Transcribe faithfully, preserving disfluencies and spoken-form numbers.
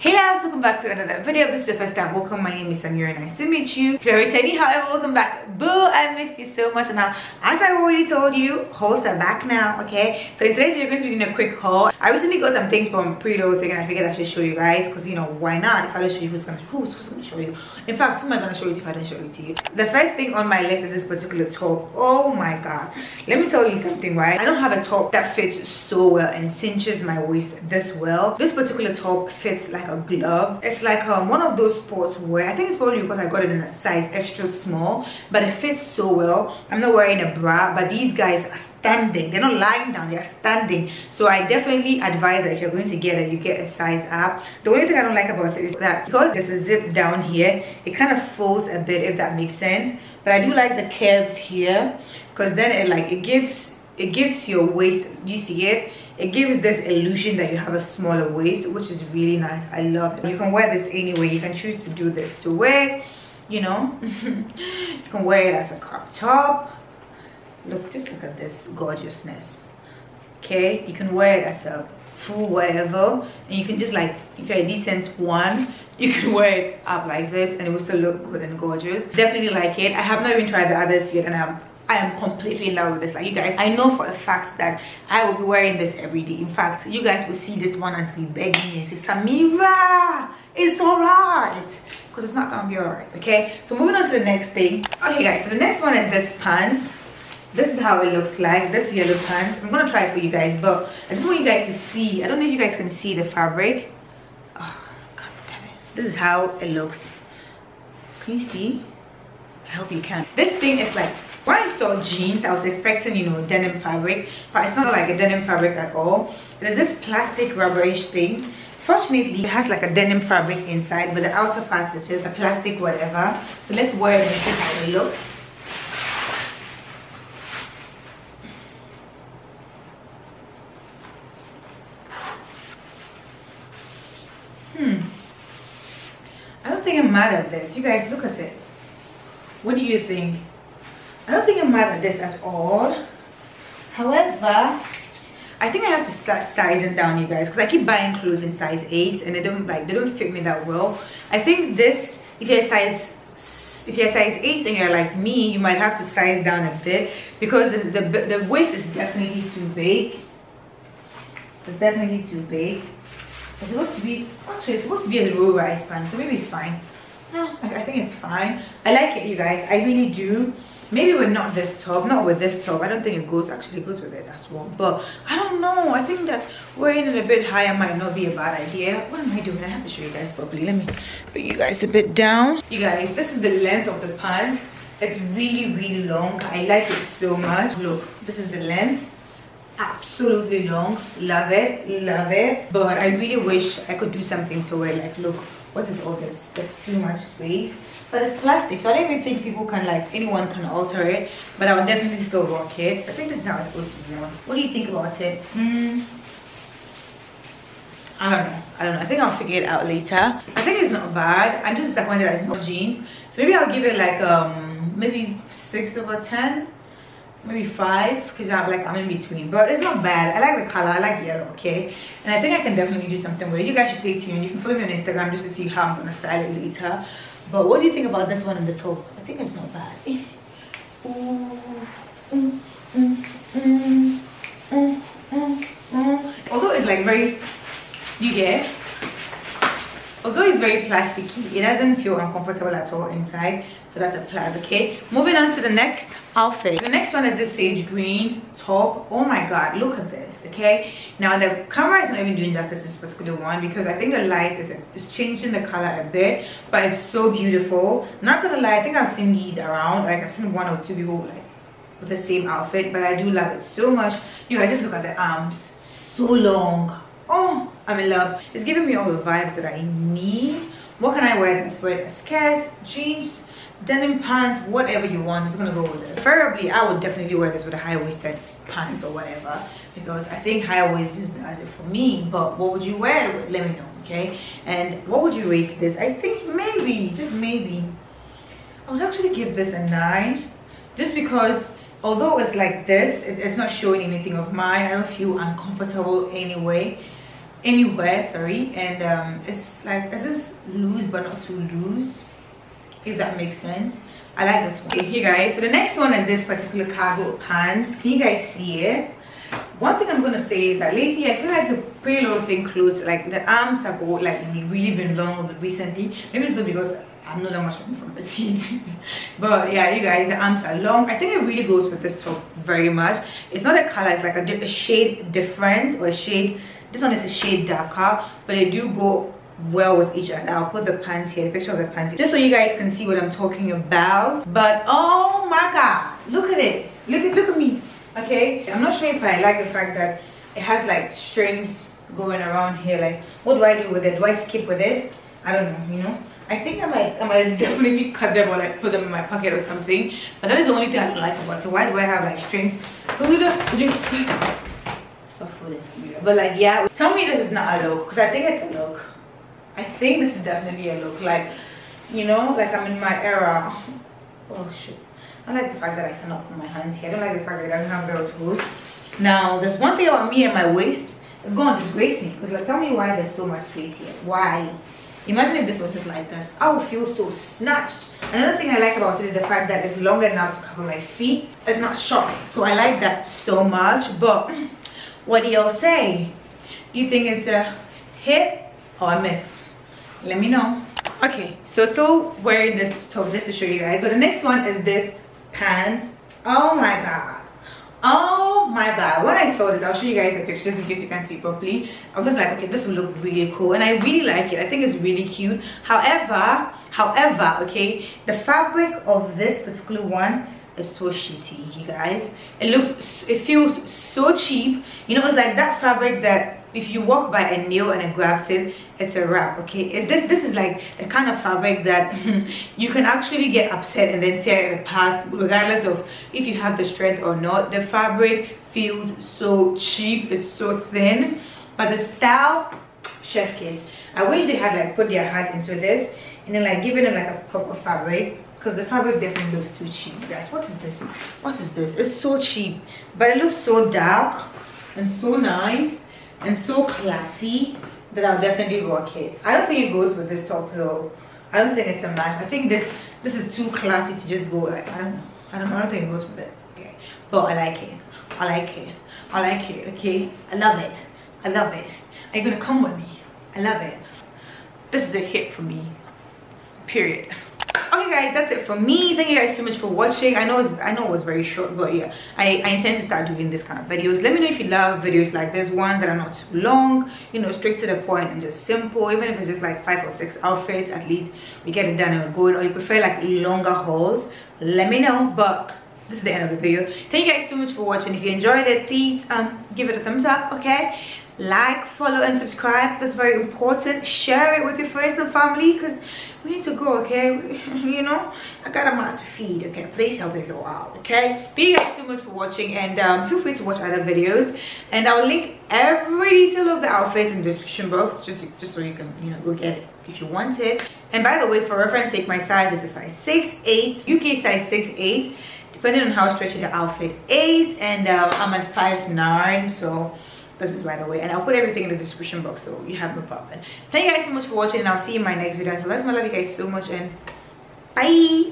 Hey loves, welcome back to another video. If this is your first time, welcome. My name is Samira, nice to meet you. If you're returning, however, welcome back. Boo, I missed you so much. Now, as I already told you, hauls are back now, okay? So in today's video, we're going to be doing a quick haul. I recently got some things from Pretty Little Thing and I figured I should show you guys because, you know, why not? If I don't show you, who's going to who's, who's gonna show you? In fact, who am I going to show you if I don't show it to you? The first thing on my list is this particular top. Oh my God. Let me tell you something, right? I don't have a top that fits so well and cinches my waist this well. This particular top fits like a glove. It's like um, one of those sports wear. I think it's probably because I got it in a size extra small, but it fits so well. I'm not wearing a bra, but these guys are standing. They're not lying down, they're standing. So I definitely advise that if you're going to get it, you get a size up. The only thing I don't like about it is that because there's a zip down here, it kind of folds a bit, if that makes sense. But I do like the curves here because then it like it gives it gives your waist, do you see it? It gives this illusion that you have a smaller waist, which is really nice. I love it. You can wear this anyway. You can choose to do this to wear, you know. You can wear it as a crop top. Look, just look at this gorgeousness. Okay, you can wear it as a full whatever, and you can just like, if you're a decent one, you can wear it up like this, and it will still look good and gorgeous. Definitely like it. I have not even tried the others yet, and I'm. I am completely in love with this. Like, you guys, I know for a fact that I will be wearing this every day. In fact, you guys will see this one until you beg me and say, Samira, it's alright. Because it's not gonna be alright, okay? So moving on to the next thing. Okay guys, so the next one is this pants. This is how it looks like, this yellow pants. I'm gonna try it for you guys, but I just want you guys to see. I don't know if you guys can see the fabric. Oh, God damn it. This is how it looks. Can you see? I hope you can. This thing is like, when I saw jeans, I was expecting, you know, denim fabric, but it's not like a denim fabric at all. It is this plastic rubberish thing. Fortunately, it has like a denim fabric inside, but the outer part is just a plastic whatever. So let's wear it and see how it looks. Hmm. I don't think I'm mad at this. You guys, look at it. What do you think? I don't think I'm mad at this at all. However, I think I have to start sizing down, you guys, because I keep buying clothes in size eight and they don't like they don't fit me that well. I think this, if you're size if you're size eight and you're like me, you might have to size down a bit because this, the the waist is definitely too big. It's definitely too big. It's supposed to be actually it's supposed to be a low rise pant, so maybe it's fine. No, I, I think it's fine. I like it, you guys. I really do. Maybe with not this top, not with this top. I don't think it goes, actually it goes with it as well. But I don't know. I think that wearing it a bit higher might not be a bad idea. What am I doing? I have to show you guys properly. Let me put you guys a bit down. You guys, this is the length of the pant. It's really, really long. I like it so much. Look, this is the length. Absolutely long. Love it, love it. But I really wish I could do something to it. Like, look, what is all this? There's too much space. But it's plastic, so I don't even think people can like anyone can alter it. But I would definitely still rock it. I think this is how it's supposed to be worn. What do you think about it? Hmm. I don't know. I don't know. I think I'll figure it out later. I think it's not bad. I'm just disappointed that it's not jeans. So maybe I'll give it like um maybe six over ten, maybe five, because I'm like I'm in between. But it's not bad. I like the color. I like yellow. Okay, and I think I can definitely do something with it. You guys should stay tuned. You can follow me on Instagram just to see how I'm gonna style it later. But what do you think about this one on the top? I think it's not bad. Ooh, mm, mm, mm, mm, mm, mm. Although it's like very, you get, although it's very plasticky, it doesn't feel uncomfortable at all inside. So that's a plus, okay? Moving on to the next outfit. The next one is this sage green top. Oh my God, look at this, okay? Now the camera is not even doing justice to this particular one because I think the light is, is changing the color a bit, but it's so beautiful. Not gonna lie, I think I've seen these around. Like I've seen one or two people like with the same outfit, but I do love it so much. You guys, just look at the arms, so long. Oh, I'm in love. It's giving me all the vibes that I need. What can I wear this with? A skirt, jeans, denim pants, whatever you want, it's gonna go with it. Preferably, I would definitely wear this with a high-waisted pants or whatever because I think high-waisted is not as it for me, but what would you wear it with? Let me know, okay? And what would you rate this? I think maybe, just maybe, I would actually give this a nine just because although it's like this, it's not showing anything of mine. I don't feel uncomfortable anyway. anywhere, sorry, and um it's like it's just loose but not too loose, if that makes sense. I like this one. Okay, here guys, so the next one is this particular cargo pants. Can you guys see it? One thing I'm gonna say is that lately I feel like the Pretty Little Thing clothes, like the arms have all like really been long recently. Maybe it's not because I'm no longer shopping from petite. But yeah, you guys, the arms are long. I think it really goes with this top very much. It's not a color, it's like a, a shade different, or a shade, this one is a shade darker, but they do go well with each other. I'll put the pants here, the picture of the pants here, just so you guys can see what I'm talking about. But oh my god, look at it, look at look at me. Okay, I'm not sure if I like the fact that it has like strings going around here. Like, what do I do with it? Do I skip with it? I don't know, you know. I think I might, I might definitely cut them or like put them in my pocket or something. But that is the only thing I don't like about it. So why do I have like strings? Stop for this. But like, yeah, tell me this is not a look, because I think it's a look. I think this is definitely a look. Like, you know, like I'm in my era. Oh shit. I like the fact that I cannot put my hands here. I don't like the fact that it doesn't have girls' rules. Now, there's one thing about me and my waist. It's going to disgrace me. Because like, tell me why there's so much space here. Why? Imagine if this was just like this. I would feel so snatched. Another thing I like about it is the fact that it's long enough to cover my feet. It's not short. So I like that so much. But what do y'all say? Do you think it's a hit or a miss? Let me know. Okay, so still wearing this top just to show you guys. But the next one is this pants. Oh my god, oh my god, when I saw this, I'll show you guys the picture just in case you can see properly. I was like, okay, this will look really cool, and I really like it. I think it's really cute. However however, okay, the fabric of this particular one is so shitty, you guys. It looks, it feels so cheap, you know. It's like that fabric that if you walk by a nail and it grabs it, it's a wrap. Okay, is this this is like the kind of fabric that you can actually get upset and then tear it apart, regardless of if you have the strength or not. The fabric feels so cheap, it's so thin, but the style, chef kiss. I wish they had like put their heart into this and then like given it like a proper fabric, because the fabric definitely looks too cheap, guys. What is this? What is this? It's so cheap, but it looks so dark and so nice and so classy that I'll definitely rock it. I don't think it goes with this top though. I don't think it's a match. I think this this is too classy to just go like, I don't know. I don't I don't think it goes with it. Okay. But I like it. I like it. I like it. Okay. I love it. I love it. Are you gonna come with me? I love it. This is a hit for me. Period. Okay guys, that's it for me. Thank you guys so much for watching. I know it's, I know it was very short, but yeah, I, I intend to start doing this kind of videos. Let me know if you love videos like this one that are not too long, you know, straight to the point and just simple. Even if it's just like five or six outfits, at least we get it done and we're going. Or you prefer like longer hauls, let me know. But this is the end of the video. Thank you guys so much for watching. If you enjoyed it, please um give it a thumbs up, okay? Like, follow and subscribe, that's very important. Share it with your friends and family, because we need to go, okay? You know, I got a mouth to feed, okay? Please help me go out, okay? Thank you guys so much for watching, and um, feel free to watch other videos, and I'll link every detail of the outfits in the description box, just just so you can, you know, go get it if you want it. And by the way, for reference sake, my size is a size six eight, U K size six eight, depending on how stretchy the outfit is, and uh, I'm at five nine, so this is by the way, and I'll put everything in the description box so you have no problem. Thank you guys so much for watching, and I'll see you in my next video. Until then, I love you guys so much, and bye.